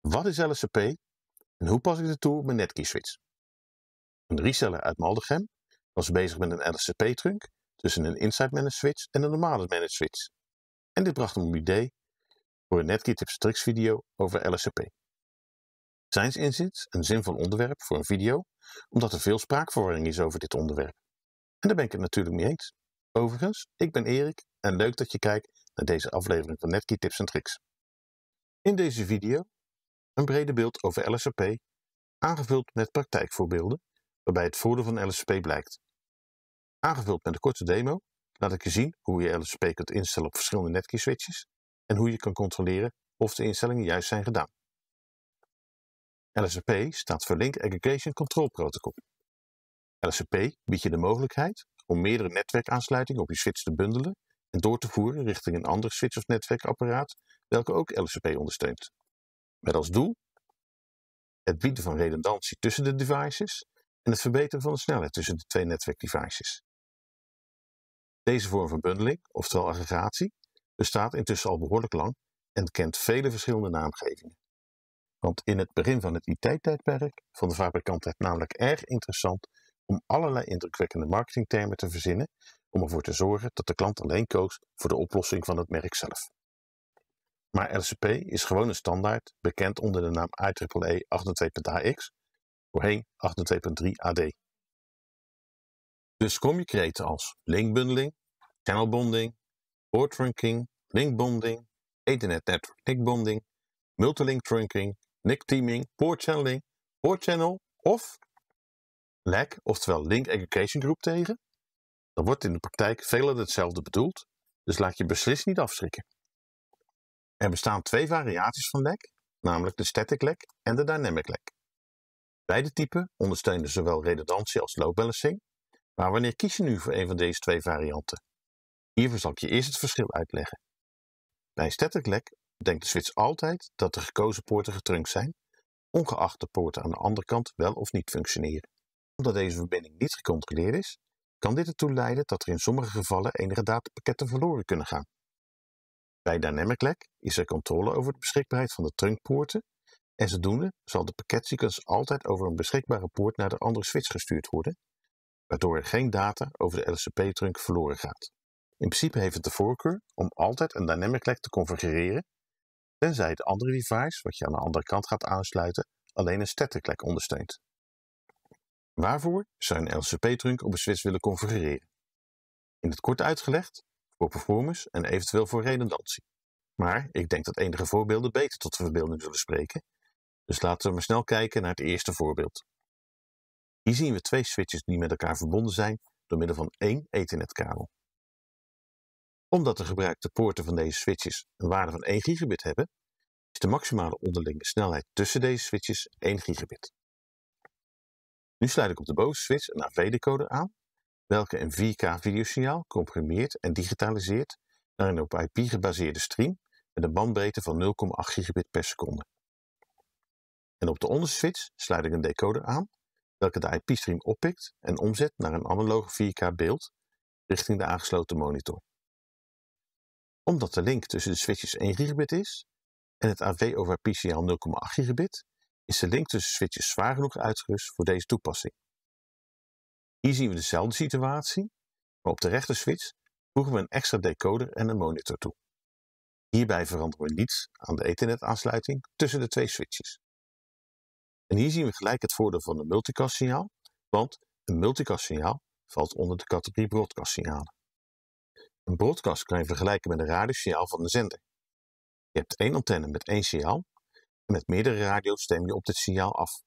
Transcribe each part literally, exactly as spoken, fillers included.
Wat is L S C P en hoe pas ik dit toe op mijn NetKey-switch? Een reseller uit Maldegem was bezig met een L S C P-trunk tussen een Insight-managed switch en een normale managed switch. En dit bracht hem op idee voor een NetKey tips en tricks video over L S C P. Zijns inziens een zinvol onderwerp voor een video, omdat er veel spraakverwarring is over dit onderwerp. En daar ben ik het natuurlijk mee eens. Overigens, ik ben Erik en leuk dat je kijkt naar deze aflevering van NetKey tips en tricks. In deze video een brede beeld over L S C P, aangevuld met praktijkvoorbeelden waarbij het voordeel van L S C P blijkt. Aangevuld met een korte demo laat ik je zien hoe je L S C P kunt instellen op verschillende NetKey switches en hoe je kan controleren of de instellingen juist zijn gedaan. L S C P staat voor Link Aggregation Control Protocol. L S C P biedt je de mogelijkheid om meerdere netwerkaansluitingen op je switch te bundelen en door te voeren richting een ander switch of netwerkapparaat welke ook L S C P ondersteunt. Met als doel het bieden van redundantie tussen de devices en het verbeteren van de snelheid tussen de twee netwerkdevices. Deze vorm van bundeling, oftewel aggregatie, bestaat intussen al behoorlijk lang en kent vele verschillende naamgevingen. Want in het begin van het I T-tijdperk vond de fabrikant het namelijk erg interessant om allerlei indrukwekkende marketingtermen te verzinnen om ervoor te zorgen dat de klant alleen koos voor de oplossing van het merk zelf. Maar L S C P is gewoon een standaard, bekend onder de naam I E E E acht en twintig punt A X, voorheen acht en twintig punt drie A D. Dus kom je kreten als linkbundeling, channelbonding, port trunking, linkbonding, Ethernet network nickbonding, multilink trunking, nick teaming, port channeling, port channel of L A G, oftewel Link Aggregation Group tegen. Dan wordt in de praktijk veelal hetzelfde bedoeld, dus laat je beslist niet afschrikken. Er bestaan twee variaties van L A G, namelijk de Static L A G en de Dynamic L A G. Beide typen ondersteunen zowel redundantie als load balancing, maar wanneer kies je nu voor een van deze twee varianten? Hiervoor zal ik je eerst het verschil uitleggen. Bij Static L A G denkt de switch altijd dat de gekozen poorten getrunkt zijn, ongeacht de poorten aan de andere kant wel of niet functioneren. Omdat deze verbinding niet gecontroleerd is, kan dit ertoe leiden dat er in sommige gevallen enige datapakketten verloren kunnen gaan. Bij Dynamic L A G is er controle over de beschikbaarheid van de trunkpoorten en zodoende zal de pakketsequence altijd over een beschikbare poort naar de andere switch gestuurd worden, waardoor er geen data over de L S C P-trunk verloren gaat. In principe heeft het de voorkeur om altijd een Dynamic L A G te configureren, tenzij het andere device wat je aan de andere kant gaat aansluiten alleen een Static L A G ondersteunt. Waarvoor zou een L S C P-trunk op een switch willen configureren? In het kort uitgelegd, voor performance en eventueel voor redundantie. Maar ik denk dat enige voorbeelden beter tot de verbeelding zullen spreken, dus laten we maar snel kijken naar het eerste voorbeeld. Hier zien we twee switches die met elkaar verbonden zijn door middel van één Ethernet-kabel. Omdat de gebruikte poorten van deze switches een waarde van één gigabit hebben, is de maximale onderlinge snelheid tussen deze switches één gigabit. Nu sluit ik op de bovenswitch een A V-decoder aan, welke een vier K videosignaal comprimeert en digitaliseert naar een op I P gebaseerde stream met een bandbreedte van nul komma acht gigabit per seconde. En op de onderswitch sluit ik een decoder aan, welke de I P-stream oppikt en omzet naar een analoge vier K beeld richting de aangesloten monitor. Omdat de link tussen de switches één gigabit is en het A V over I P signaal nul komma acht gigabit, is de link tussen switches zwaar genoeg uitgerust voor deze toepassing. Hier zien we dezelfde situatie, maar op de rechter switch voegen we een extra decoder en een monitor toe. Hierbij veranderen we niets aan de Ethernet aansluiting tussen de twee switches. En hier zien we gelijk het voordeel van een multicast signaal, want een multicast signaal valt onder de categorie broadcast signalen. Een broadcast kan je vergelijken met een radiosignaal van een zender. Je hebt één antenne met één signaal en met meerdere radio's stem je op dit signaal af.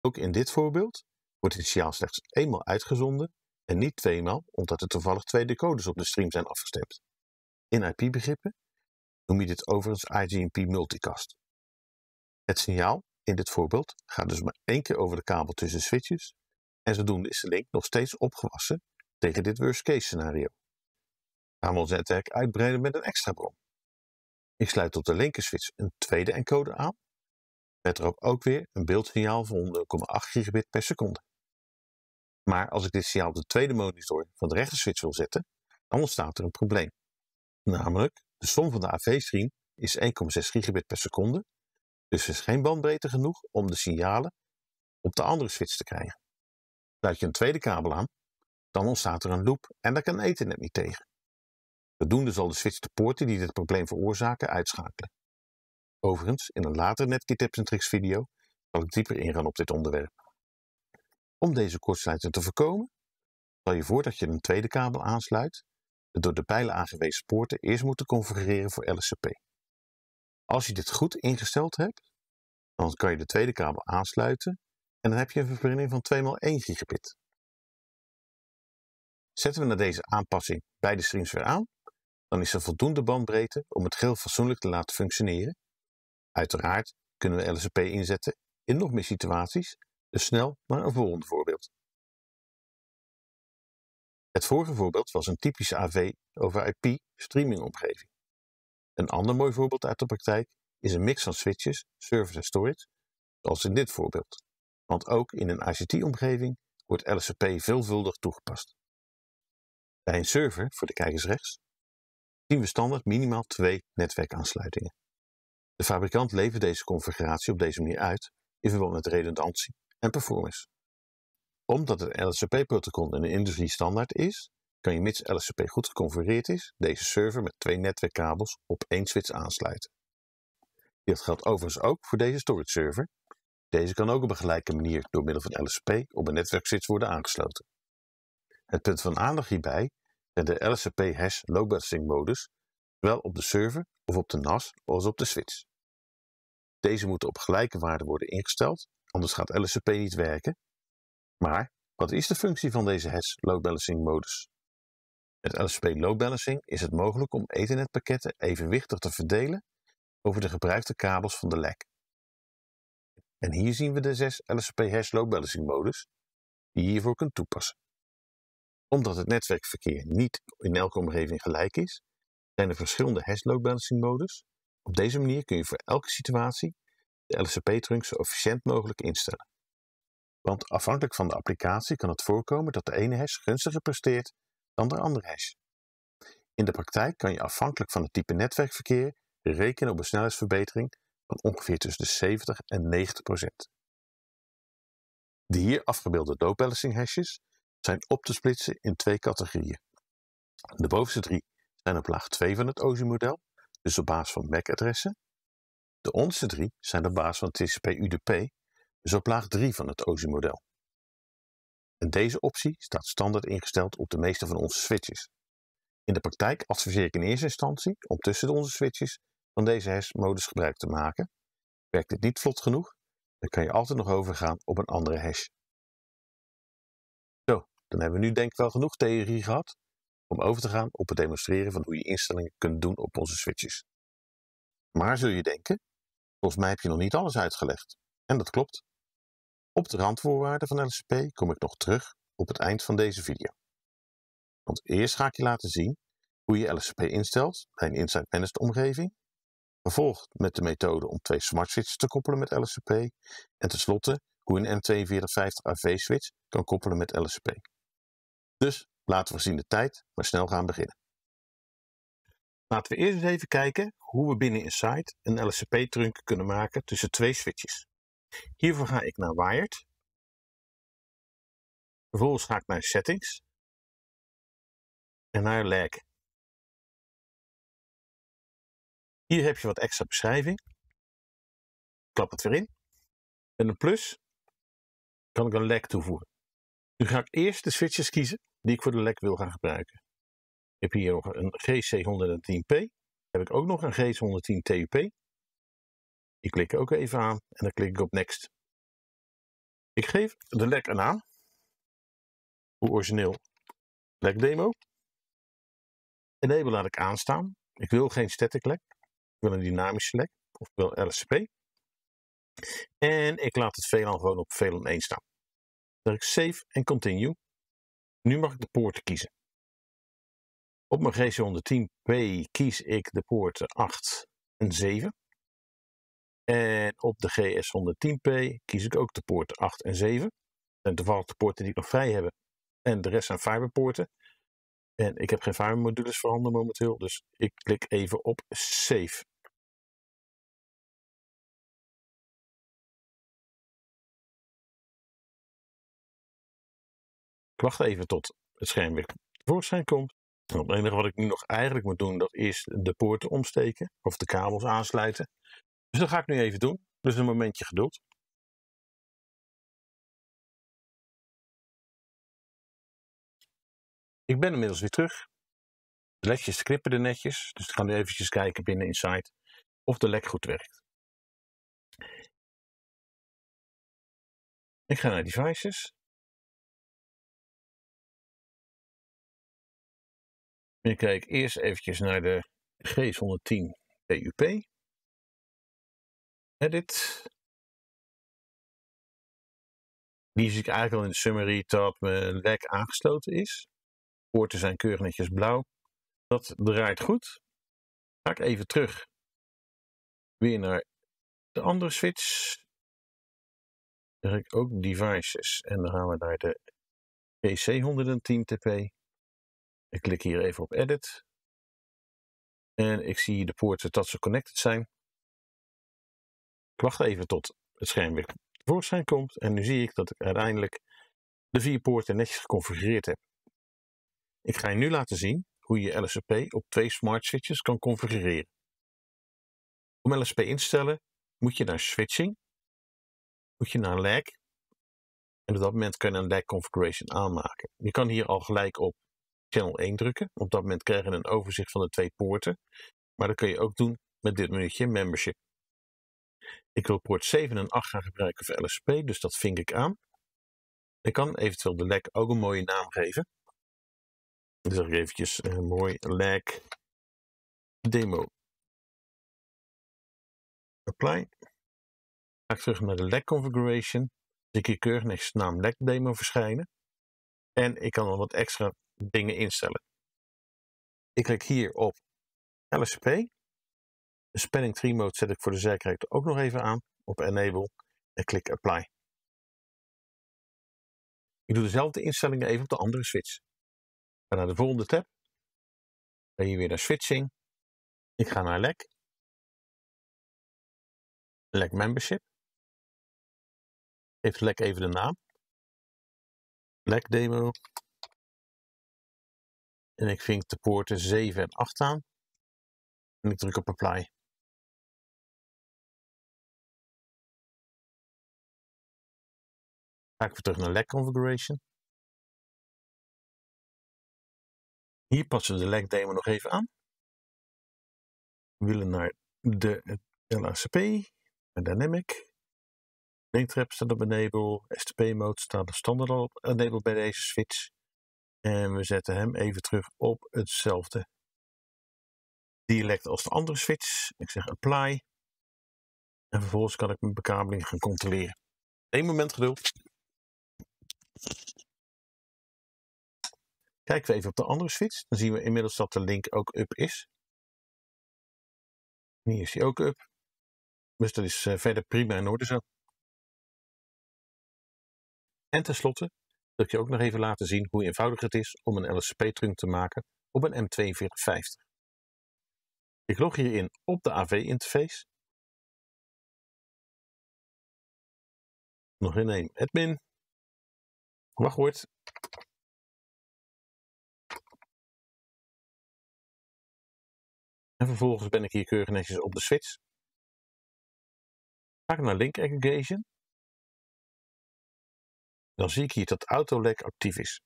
Ook in dit voorbeeld wordt dit signaal slechts eenmaal uitgezonden en niet tweemaal, omdat er toevallig twee decoders op de stream zijn afgestemd. In I P-begrippen noem je dit overigens I G N P multicast. Het signaal in dit voorbeeld gaat dus maar één keer over de kabel tussen switches en zodoende is de link nog steeds opgewassen tegen dit worst-case scenario. Gaan we ons netwerk uitbreiden met een extra bron. Ik sluit op de linker switch een tweede encoder aan, met erop ook weer een beeldsignaal van nul komma acht gigabit per seconde. Maar als ik dit signaal op de tweede monitor van de rechter switch wil zetten, dan ontstaat er een probleem. Namelijk, de som van de A V-stream is één komma zes gigabit per seconde, Dus er is geen bandbreedte genoeg om de signalen op de andere switch te krijgen. Sluit je een tweede kabel aan, dan ontstaat er een loop en daar kan Ethernet niet tegen. Zodoende zal de switch de poorten die dit probleem veroorzaken uitschakelen. Overigens, in een later Netgear Tips en Tricks video zal ik dieper ingaan op dit onderwerp. Om deze kortsluiting te voorkomen, stel je voor dat je een tweede kabel aansluit, de door de pijlen aangewezen poorten eerst moeten configureren voor L S C P. Als je dit goed ingesteld hebt, dan kan je de tweede kabel aansluiten en dan heb je een verbinding van twee maal één gigabit. Zetten we naar deze aanpassing beide streams weer aan, dan is er voldoende bandbreedte om het geheel fatsoenlijk te laten functioneren. Uiteraard kunnen we L S C P inzetten in nog meer situaties, dus snel naar een volgende voorbeeld. Het vorige voorbeeld was een typische A V over I P streamingomgeving. Een ander mooi voorbeeld uit de praktijk is een mix van switches, servers en storage, zoals in dit voorbeeld. Want ook in een I C T-omgeving wordt L S C P veelvuldig toegepast. Bij een server, voor de kijkers rechts, zien we standaard minimaal twee netwerkaansluitingen. De fabrikant levert deze configuratie op deze manier uit in verband met redundantie en performance. Omdat het L S C P-protocol in de industrie standaard is, kan je mits L S C P goed geconfigureerd is, deze server met twee netwerkkabels op één switch aansluiten. Dit geldt overigens ook voor deze storage server. Deze kan ook op een gelijke manier door middel van L S C P op een netwerkswitch worden aangesloten. Het punt van aandacht hierbij zijn de L S C P hash load balancing modus, zowel op de server of op de N A S als op de switch. Deze moeten op gelijke waarde worden ingesteld, anders gaat L S C P niet werken. Maar wat is de functie van deze hash load balancing modus? Met L S C P load balancing is het mogelijk om ethernetpakketten evenwichtig te verdelen over de gebruikte kabels van de L A C. En hier zien we de zes L S C P hash load balancing modus die je hiervoor kunt toepassen. Omdat het netwerkverkeer niet in elke omgeving gelijk is, zijn er verschillende hash load balancing modus. Op deze manier kun je voor elke situatie de L S C P trunk zo efficiënt mogelijk instellen. Want afhankelijk van de applicatie kan het voorkomen dat de ene hash gunstiger presteert dan de andere hash. In de praktijk kan je afhankelijk van het type netwerkverkeer rekenen op een snelheidsverbetering van ongeveer tussen de zeventig en negentig procent. De hier afgebeelde load balancing hashes zijn op te splitsen in twee categorieën. De bovenste drie zijn op laag twee van het O S I model, dus op basis van M A C adressen. De onderste drie zijn op basis van T C P U D P, dus op laag drie van het O S I model. En deze optie staat standaard ingesteld op de meeste van onze switches. In de praktijk adviseer ik in eerste instantie om tussen onze switches van deze hash modus gebruik te maken. Werkt dit niet vlot genoeg, dan kan je altijd nog overgaan op een andere hash. Zo, dan hebben we nu denk ik wel genoeg theorie gehad om over te gaan op het demonstreren van hoe je instellingen kunt doen op onze switches. Maar zul je denken, volgens mij heb je nog niet alles uitgelegd. En dat klopt. Op de randvoorwaarden van L S C P kom ik nog terug op het eind van deze video. Want eerst ga ik je laten zien hoe je L S C P instelt bij een Insight Managed omgeving, gevolgd met de methode om twee smart switches te koppelen met L S C P en tenslotte hoe een M tweeënveertig vijftig A V switch kan koppelen met L S C P. Dus laten we gezien de tijd maar snel gaan beginnen. Laten we eerst eens even kijken hoe we binnen Insight een L S C P trunk kunnen maken tussen twee switches. Hiervoor ga ik naar Wired. Vervolgens ga ik naar Settings en naar L A C. Hier heb je wat extra beschrijving. Ik klap het weer in. Met een plus kan ik een L A C toevoegen. Nu ga ik eerst de switches kiezen die ik voor de L A C wil gaan gebruiken. Ik heb hier nog een G C honderdtien P. Heb ik ook nog een G C honderdtien T U P. Die klik ik ook even aan en dan klik ik op Next. Ik geef de L A C een naam. Hoe origineel L A C demo. Enable laat ik aanstaan. Ik wil geen static L A C. Ik wil een dynamische L A C, oftewel L S C P. En ik laat het V LAN gewoon op V LAN één staan. Dan druk ik Save en Continue. Nu mag ik de poorten kiezen. Op mijn G C honderdtien P kies ik de poorten acht en zeven. En op de G S honderdtien P kies ik ook de poorten acht en zeven. En toevallig de poorten die ik nog vrij heb. En de rest zijn fiberpoorten. En ik heb geen fibermodules voorhanden momenteel, dus ik klik even op Save. Ik wacht even tot het scherm weer tevoorschijn komt. En het enige wat ik nu nog eigenlijk moet doen, dat is de poorten omsteken of de kabels aansluiten. Dus dat ga ik nu even doen. Dus een momentje geduld. Ik ben inmiddels weer terug. De ledjes knipperen netjes, dus ik ga nu eventjes kijken binnen Insight of de lek goed werkt. Ik ga naar Devices. Ik kijk eerst eventjes naar de G honderdtien T U P. Edit. Die zie ik eigenlijk al in de summary dat mijn lek aangesloten is. Poorten zijn keurig netjes blauw. Dat draait goed. Ga ik even terug. Weer naar de andere switch. Dan zeg ik ook devices. En dan gaan we naar de P C honderdtien T P. Ik klik hier even op edit. En ik zie de poorten dat ze connected zijn. Ik wacht even tot het scherm weer tevoorschijn komt. En nu zie ik dat ik uiteindelijk de vier poorten netjes geconfigureerd heb. Ik ga je nu laten zien hoe je L S P op twee smart switches kan configureren. Om L S P in te stellen moet je naar switching, moet je naar lag en op dat moment kun je een lag configuration aanmaken. Je kan hier al gelijk op channel één drukken, op dat moment krijg je een overzicht van de twee poorten, maar dat kun je ook doen met dit minuutje membership. Ik wil poort zeven en acht gaan gebruiken voor L S P, dus dat vink ik aan. Ik kan eventueel de lag ook een mooie naam geven. Dan zeg ik eventjes een mooi lag demo. Apply. Ga ik terug naar de lag configuration. Zie ik hier keurig netjes de naam lag demo verschijnen. En ik kan dan wat extra dingen instellen. Ik klik hier op L S P. De spanning tree mode zet ik voor de zekerheid ook nog even aan. Op enable. En klik apply. Ik doe dezelfde instellingen even op de andere switch. Ik ga naar de volgende tab. Ik ga hier weer naar switching. Ik ga naar lag. Lag membership. Geef lag even de naam. Lag demo. En ik vink de poorten zeven en acht aan. En ik druk op apply. Ga ik weer terug naar lag configuration. Hier passen we de lag demo nog even aan. We willen naar de L A C P, naar Dynamic. Linktrap staat op enable, S T P mode staat de standaard op enable bij deze switch. En we zetten hem even terug op hetzelfde dialect als de andere switch. Ik zeg apply. En vervolgens kan ik mijn bekabeling gaan controleren. Eén moment geduld. Kijken we even op de andere switch, dan zien we inmiddels dat de link ook up is. En hier is die ook up. Dus dat is verder prima in orde zo. En tenslotte wil ik je ook nog even laten zien hoe eenvoudig het is om een L S P-trunk te maken op een M tweeënveertig vijftig. Ik log hierin op de A V-interface. Nog in een admin. Wachtwoord. En vervolgens ben ik hier keurig netjes op de switch. Ga ik naar link aggregation. Dan zie ik hier dat autolag actief is.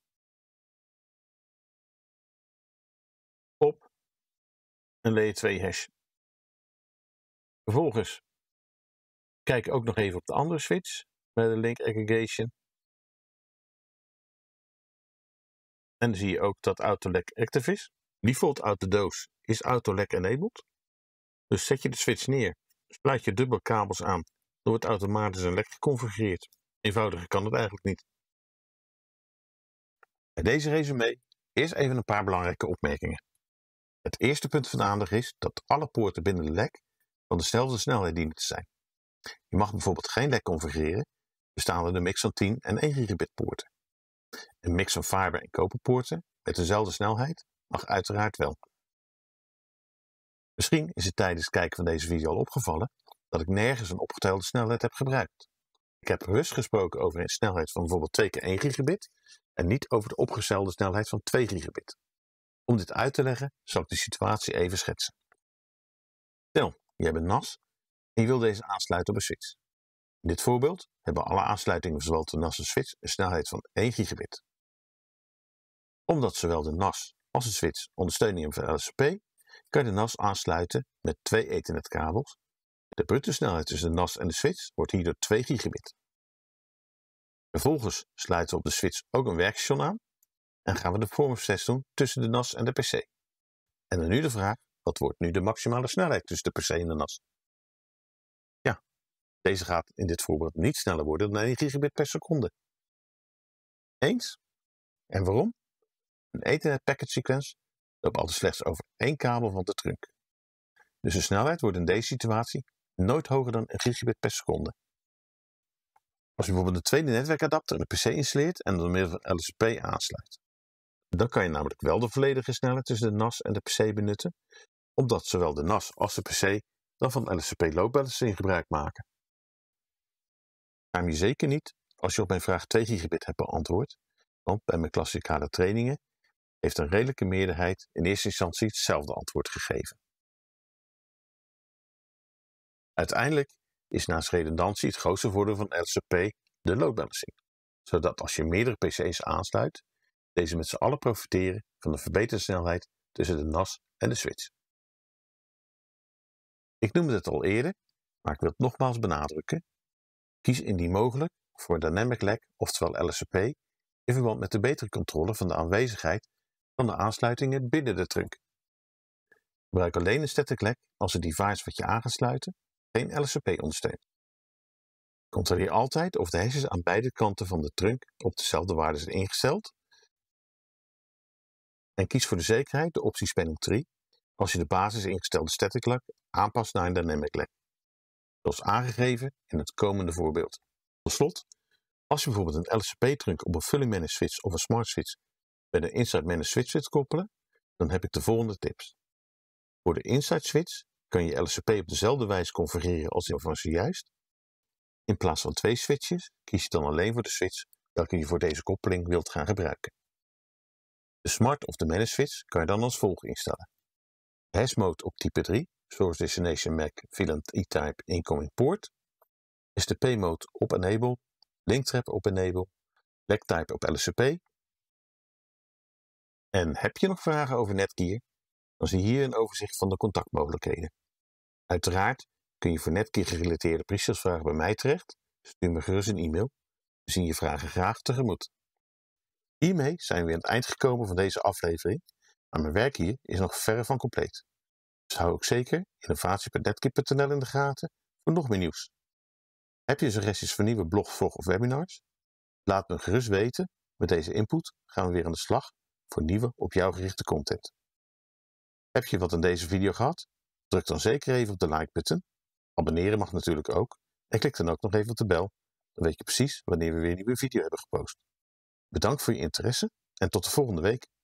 Op een layer twee hash. Vervolgens kijk ik ook nog even op de andere switch. Bij de link aggregation. En dan zie je ook dat autolag actief is. Default uit de doos is autolag enabled. Dus zet je de switch neer, sluit je dubbel kabels aan, dan wordt automatisch een lek geconfigureerd. Eenvoudiger kan het eigenlijk niet. Bij deze resume eerst even een paar belangrijke opmerkingen. Het eerste punt van aandacht is dat alle poorten binnen de lek van dezelfde snelheid dienen te zijn. Je mag bijvoorbeeld geen lek configureren, bestaande de mix van tien en één gigabit poorten. Een mix van fiber en koperpoorten met dezelfde snelheid mag uiteraard wel. Misschien is het tijdens het kijken van deze video al opgevallen dat ik nergens een opgetelde snelheid heb gebruikt. Ik heb rust gesproken over een snelheid van bijvoorbeeld twee keer één gigabit en niet over de opgestelde snelheid van twee gigabit. Om dit uit te leggen zal ik de situatie even schetsen. Stel, je bent N A S en je wil deze aansluiten op een switch. In dit voorbeeld hebben alle aansluitingen van zowel de N A S als de switch een snelheid van één gigabit. Omdat zowel de N A S als de switch ondersteuning hebben van L S P, kan je de N A S aansluiten met twee ethernetkabels. De bruto snelheid tussen de N A S en de switch wordt hierdoor twee gigabit. Vervolgens sluiten we op de switch ook een werkstation aan en gaan we de performance-test doen tussen de N A S en de P C. En dan nu de vraag, wat wordt nu de maximale snelheid tussen de P C en de N A S? Ja, deze gaat in dit voorbeeld niet sneller worden dan één gigabit per seconde. Eens? En waarom? Een Ethernet packet sequence loopt altijd slechts over één kabel van de trunk. Dus de snelheid wordt in deze situatie nooit hoger dan één gigabit per seconde. Als je bijvoorbeeld een tweede netwerkadapter in de P C installeert en door middel van L S P aansluit. Dan kan je namelijk wel de volledige snelheid tussen de N A S en de P C benutten, omdat zowel de N A S als de P C dan van L S P loopbalancing gebruik maken. Schaam je zeker niet als je op mijn vraag twee gigabit hebt beantwoord, want bij mijn klassikale trainingen heeft een redelijke meerderheid in eerste instantie hetzelfde antwoord gegeven. Uiteindelijk is naast redundantie het grootste voordeel van L S P de load balancing, zodat als je meerdere P C's aansluit, deze met z'n allen profiteren van de verbeterde snelheid tussen de N A S en de switch. Ik noemde het al eerder, maar ik wil het nogmaals benadrukken. Kies indien mogelijk voor een dynamic lag, oftewel L S P, in verband met de betere controle van de aanwezigheid van de aansluitingen binnen de trunk. Gebruik alleen een static lag als het device wat je aan gaat sluiten geen L S P ondersteunt. Controleer altijd of de hashes aan beide kanten van de trunk op dezelfde waarde zijn ingesteld. En kies voor de zekerheid de optie spanning tree als je de basis ingestelde static lag aanpast naar een dynamic lag, zoals aangegeven in het komende voorbeeld. Tot slot, als je bijvoorbeeld een L S P-trunk op een fully managed switch of een smart switch met een inside managed switch wilt koppelen, dan heb ik de volgende tips. Voor de inside switch kan je L S P op dezelfde wijze configureren als die van zojuist. In plaats van twee switches kies je dan alleen voor de switch welke je voor deze koppeling wilt gaan gebruiken. De smart of de managed switch kan je dan als volgt instellen. Hash mode op type drie, source destination M A C, VLAN E-type, incoming port. S T P mode op enable, link trap op enable, lag type op L S P. En heb je nog vragen over Netgear? Dan zie je hier een overzicht van de contactmogelijkheden. Uiteraard kun je voor Netgear gerelateerde pre-salesvragen bij mij terecht. Stuur me gerust een e-mail. We zien je vragen graag tegemoet. Hiermee zijn we aan het eind gekomen van deze aflevering, maar mijn werk hier is nog verre van compleet. Dus hou ook zeker innovatie punt netgear punt n l in de gaten voor nog meer nieuws. Heb je suggesties voor nieuwe blog, vlog of webinars? Laat me gerust weten. Met deze input gaan we weer aan de slag voor nieuwe op jou gerichte content. Heb je wat aan deze video gehad? Druk dan zeker even op de like-button. Abonneren mag natuurlijk ook. En klik dan ook nog even op de bel. Dan weet je precies wanneer we weer een nieuwe video hebben gepost. Bedankt voor je interesse en tot de volgende week.